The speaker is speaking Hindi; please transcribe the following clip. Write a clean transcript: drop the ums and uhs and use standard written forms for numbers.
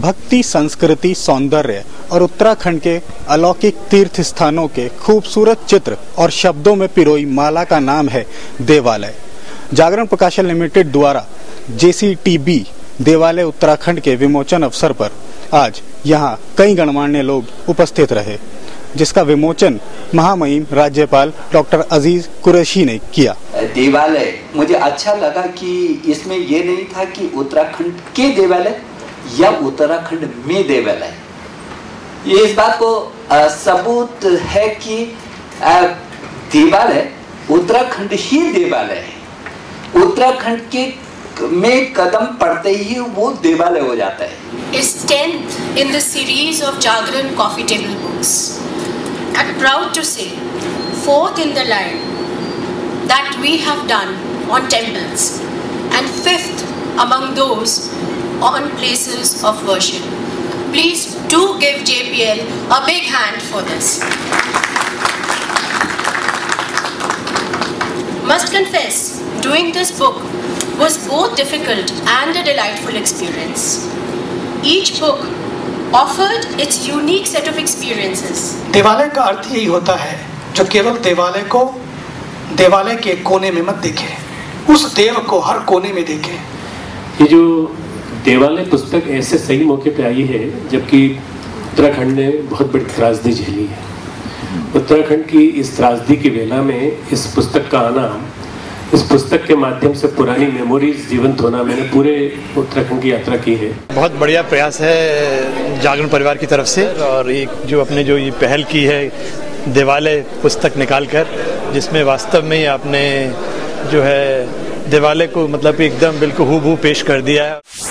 भक्ति, संस्कृति, सौंदर्य और उत्तराखंड के अलौकिक तीर्थ स्थानों के खूबसूरत चित्र और शब्दों में पिरोई माला का नाम है देवालय। जागरण प्रकाशन लिमिटेड द्वारा जेसीटीबी देवालय उत्तराखंड के विमोचन अवसर पर आज यहां कई गणमान्य लोग उपस्थित रहे, जिसका विमोचन महामहिम राज्यपाल डॉक्टर अजीज कुरैशी ने किया। देवालय मुझे अच्छा लगा कि इसमें ये नहीं था कि उत्तराखंड के देवालय या उत्तराखंड में देवालय, ये इस बात को सबूत है कि देवालय उत्तराखंड ही देवालय है। उत्तराखंड के में कदम पड़ते ही वो देवालय हो जाता है। इस 10th in the series of Jagran coffee table books. I'm proud to say, 4th in the line that we have done on temples and 5th among those on places of worship. Please do give JPL a big hand for this. Must confess, doing this book was both difficult and a delightful experience. Each book offered its unique set of experiences. देवालय का अर्थ यही होता है जो केवल देवालय को देवालय के कोने में मत देखें, उस देव को हर कोने में देखें। ये जो देवालय पुस्तक ऐसे सही मौके पे आई है, जबकि उत्तराखंड ने बहुत बड़ी त्रासदी झेली है। उत्तराखंड की इस त्रासदी की वेला में इस पुस्तक का आना, इस पुस्तक के माध्यम से पुरानी मेमोरीज जीवंत होना, मैंने पूरे उत्तराखंड की यात्रा की है। बहुत बढ़िया प्रयास है जागरण परिवार की तरफ से, और ये जो अपने जो ये पहल की है देवालय पुस्तक निकालकर, जिसमें वास्तव में आपने जो है देवालय को मतलब एकदम बिल्कुल हूबहू पेश कर दिया है।